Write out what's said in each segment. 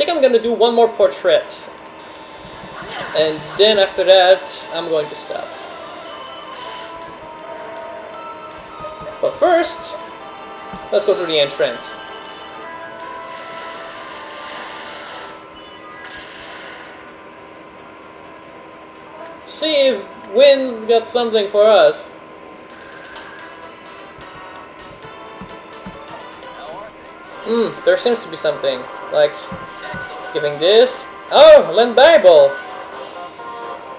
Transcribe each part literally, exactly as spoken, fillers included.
think I'm gonna do one more portrait. And then after that, I'm going to stop. But first, let's go through the entrance. See if Wynn's got something for us. Hmm, there seems to be something. Like, giving this. Oh, Land Bible!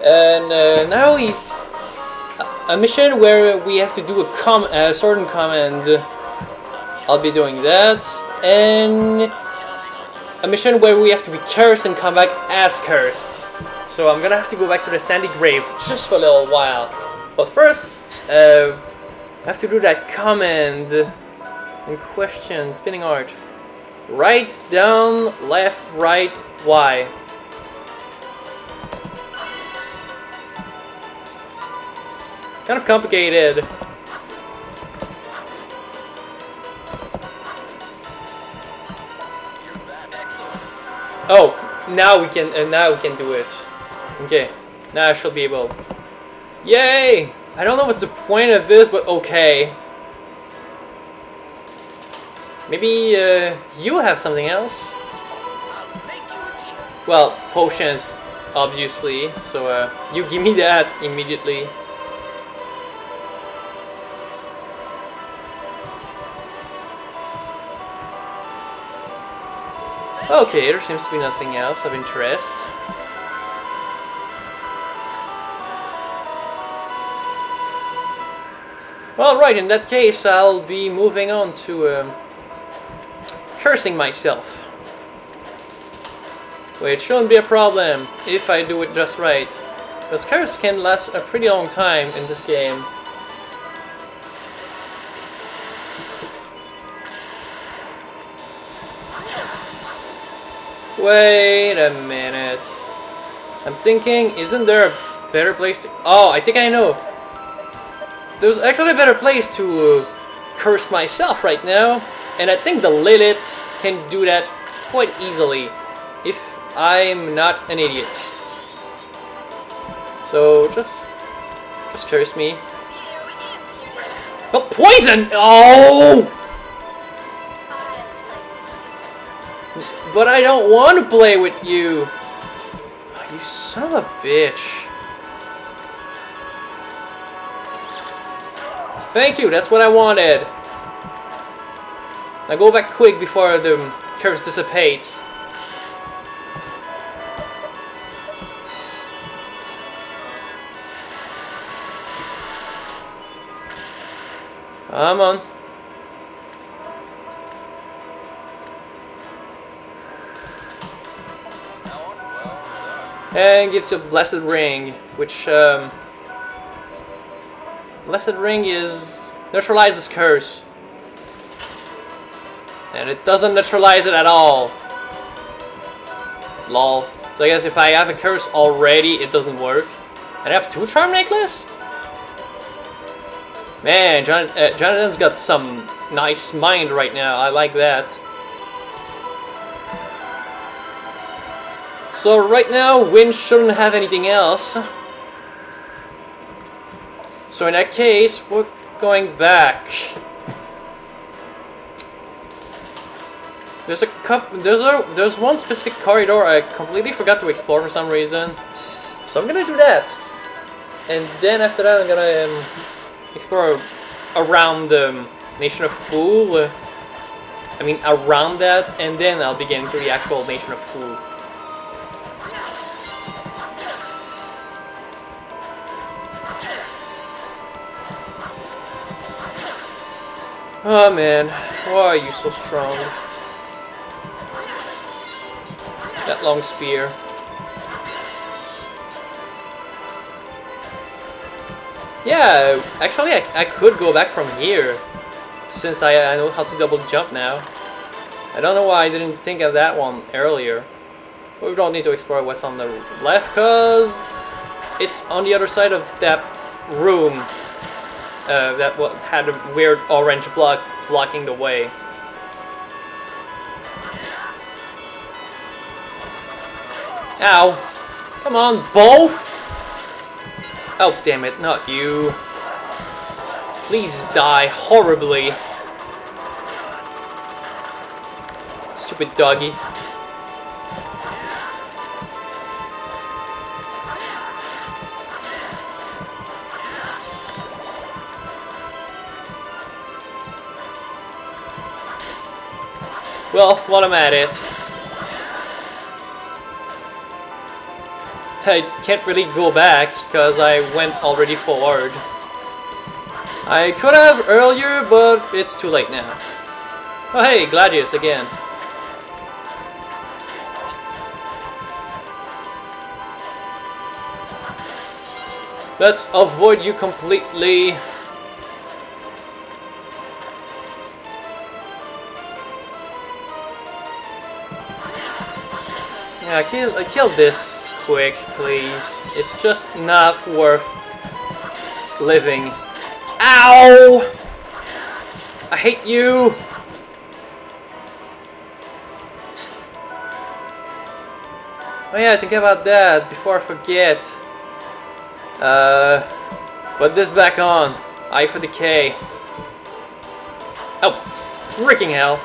And uh, now it's a mission where we have to do a, com a certain command. I'll be doing that. And a mission where we have to be cursed and come back as cursed. So I'm gonna have to go back to the Sandy Grave just for a little while. But first, uh, I have to do that command and question, spinning art. Right, down, left, right, Y. Kind of complicated. Oh, now we can, and uh, now we can do it. Okay, now I should be able. Yay! I don't know what's the point of this, but okay. Maybe uh, you have something else. Well, potions, obviously. So uh, you give me that immediately. Okay, there seems to be nothing else of interest. Well, right, in that case, I'll be moving on to um, cursing myself. Which shouldn't be a problem if I do it just right. Because curse can last a pretty long time in this game. Wait a minute. I'm thinking, isn't there a better place to... Oh, I think I know. There's actually a better place to uh, curse myself right now. And I think the Lilith can do that quite easily. If I'm not an idiot. So, just... Just curse me. But poison! Oh! But I don't want to play with you! Oh, you son of a bitch. Thank you, that's what I wanted. Now go back quick before the curse dissipates. Come on. And gives a blessed ring, which um, blessed ring is neutralizes curse, and it doesn't neutralize it at all. Lol. So I guess if I have a curse already, it doesn't work. And I have two charm necklace. Man, John uh, Jonathan's got some nice mind right now. I like that. So right now, Wynn shouldn't have anything else. So in that case, we're going back. There's a cup. There's a there's one specific corridor I completely forgot to explore for some reason. So I'm gonna do that, and then after that, I'm gonna um, explore around the um, Nation of Fools. I mean, around that, and then I'll be getting to the actual Nation of Fools. Oh man, why are you so strong? That long spear. Yeah, actually I, I could go back from here. Since I, I know how to double jump now. I don't know why I didn't think of that one earlier. But we don't need to explore what's on the left, cause it's on the other side of that room. Uh, that had a weird orange block blocking the way. Ow. Come on, both. Oh, damn it, not you. Please die horribly. Stupid doggy. Well, while I'm at it, I can't really go back because I went already forward. I could have earlier, but it's too late now. Oh hey, Gladius again. Let's avoid you completely. Yeah, kill, kill this quick, please. It's just not worth living. Ow! I hate you! Oh yeah, think about that before I forget. Uh, put this back on. Eye for decay. Oh, freaking hell!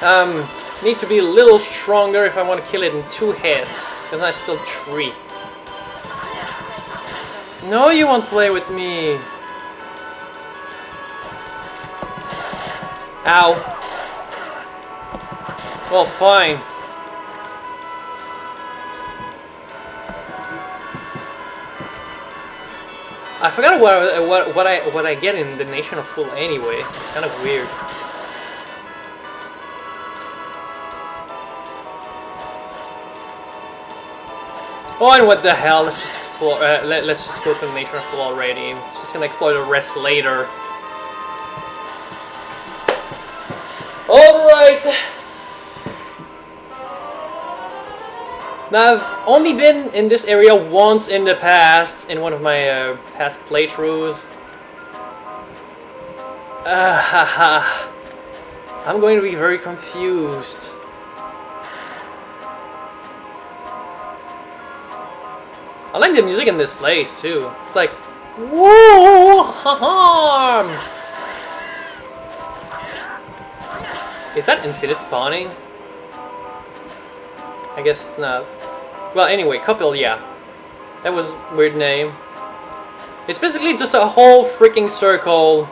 Um, need to be a little stronger if I want to kill it in two hits, because that's still three. No, you won't play with me! Ow. Well, fine. I forgot what, what, what, I, what I get in the Nation of Fools anyway. It's kind of weird. Oh, and what the hell? Let's just explore. Uh, let, let's just go to the Nation of Fools already. I'm just gonna explore the rest later. All right. Now I've only been in this area once in the past, in one of my uh, past playthroughs. Ah ha ha! I'm going to be very confused. I like the music in this place too. It's like, whoa, ha-ha! Is that infinite spawning? I guess it's not. Well, anyway, Coppelia. That was a weird name. It's basically just a whole freaking circle.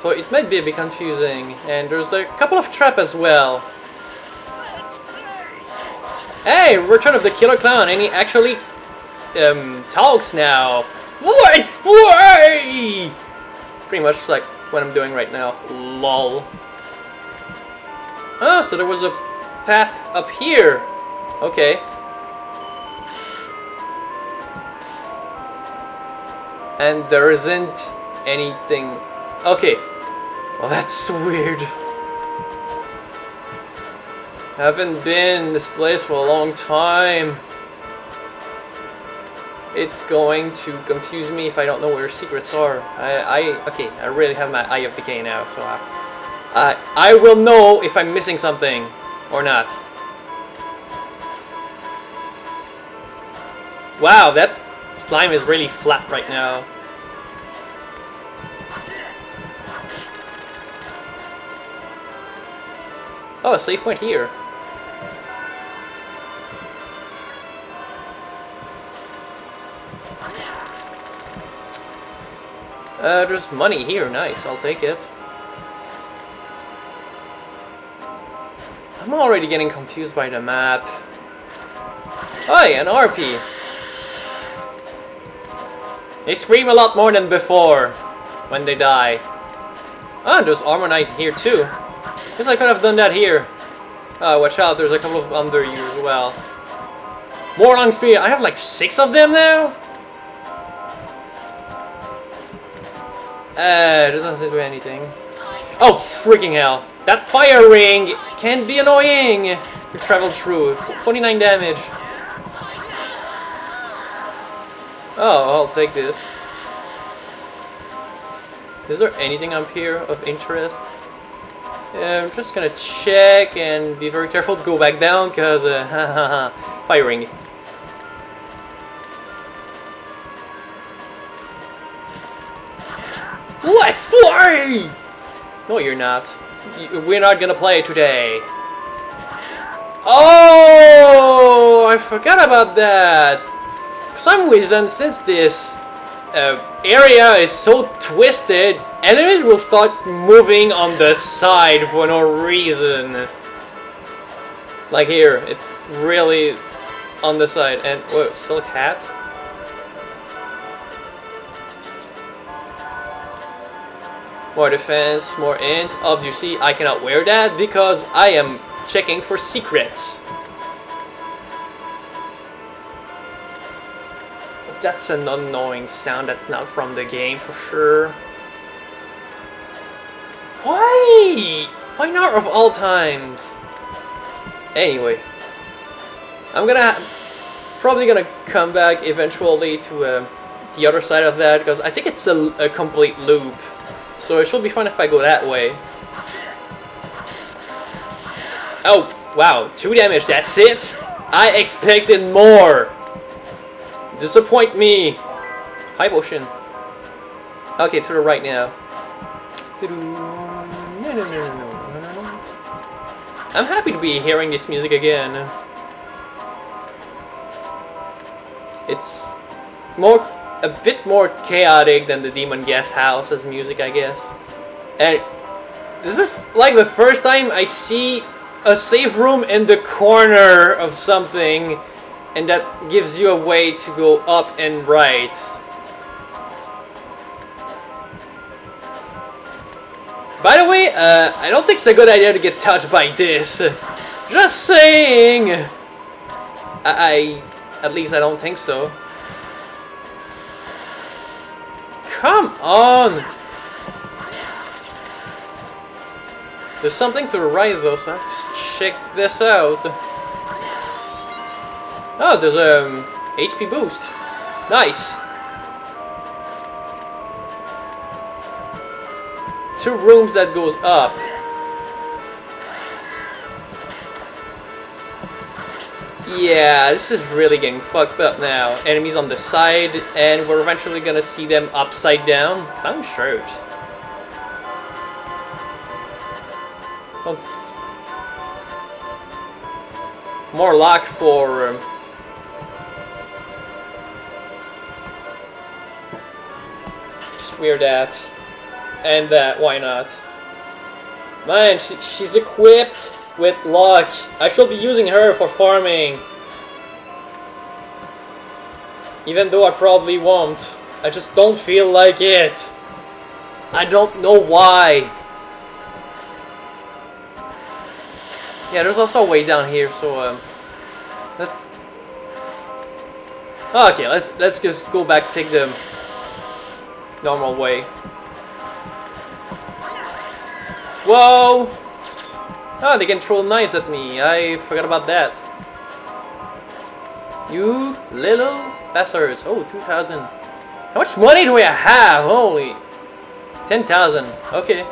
So it might be a bit confusing, and there's a couple of traps as well. Hey, Return of the Killer Clown, and he actually um, talks now. Let's play! Pretty much like what I'm doing right now. Lol. Oh, so there was a path up here. Okay. And there isn't anything. Okay. Well, that's weird. I haven't been in this place for a long time. It's going to confuse me if I don't know where secrets are. I, I okay, I really have my eye of decay now, so I, I, I will know if I'm missing something or not. Wow, that slime is really flat right now. Oh, a save point here. Uh, there's money here, nice, I'll take it. I'm already getting confused by the map. Hi, an R P! They scream a lot more than before when they die. Ah, oh, there's Armor Knight here too. Guess I could have done that here. Oh, watch out, there's a couple of under you as well. Warlong Spear, I have like six of them now? Uh, this doesn't do anything. Oh, freaking hell. That fire ring can be annoying. You travel through. forty-nine damage. Oh, I'll take this. Is there anything up here of interest? Yeah, I'm just gonna check and be very careful to go back down because uh, firing. Let's play! No, you're not. We're not gonna play today. Oh, I forgot about that. For some reason, since this uh, area is so twisted, enemies will start moving on the side for no reason. Like here, it's really on the side. And whoa, silk hat. More defense, more int. Obviously, I cannot wear that because I am checking for secrets. That's an annoying sound that's not from the game for sure. Why? Why not of all times? Anyway, I'm gonna probably gonna come back eventually to uh, the other side of that because I think it's a, a complete loop. So it should be fun if I go that way. Oh, wow, two damage, that's it? I expected more! Disappoint me! High potion. Okay, to the right now. I'm happy to be hearing this music again. It's more, a bit more chaotic than the Demon Guest House's music, I guess. And this is like the first time I see a safe room in the corner of something, and that gives you a way to go up and right. By the way, uh, I don't think it's a good idea to get touched by this. Just saying! I... I at least I don't think so. Come on! There's something to the right though, so I have to check this out. Oh, there's a um, H P boost. Nice! Two rooms that goes up. Yeah, this is really getting fucked up now. Enemies on the side, and we're eventually gonna see them upside down. I'm sure. Don't... More luck for... Um... Just wear that. And that, why not? Man, she, she's equipped with luck. I should be using her for farming. Even though I probably won't. I just don't feel like it. I don't know why. Yeah, there's also a way down here, so um, let's. Oh, okay, let's let's just go back, take the normal way. Whoa! Oh, they can throw knives at me. I forgot about that. You little bastards! Oh, two thousand. How much money do we have? Holy, ten thousand. Okay.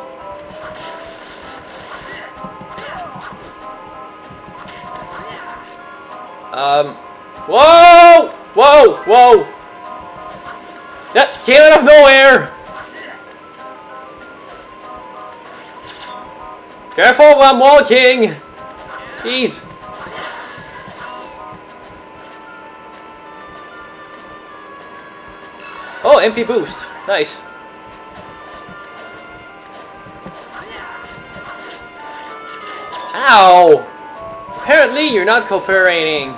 Um, whoa! Whoa! Whoa! That came out of nowhere! Careful while I'm walking! Jeez! Oh, M P boost. Nice. Ow! Apparently, you're not cooperating.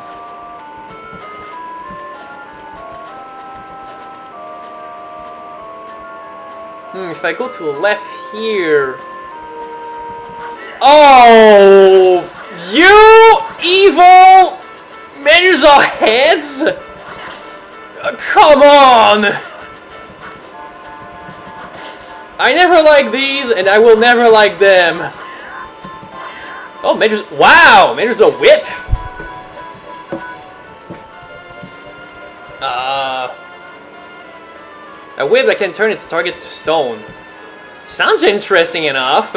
Hmm, if I go to the left here... Oh! You evil Medusa heads! Come on! I never like these, and I will never like them. Oh, Medusa! Wow! Medusa whip! Uh, a whip that can turn its target to stone. Sounds interesting enough.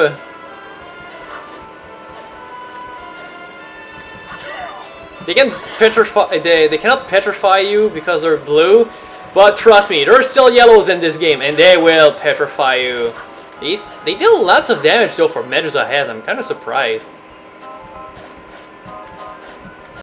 They can petrify. They they cannot petrify you because they're blue, but trust me, there's still yellows in this game, and they will petrify you. These they deal lots of damage though for Medusa has. I'm kind of surprised.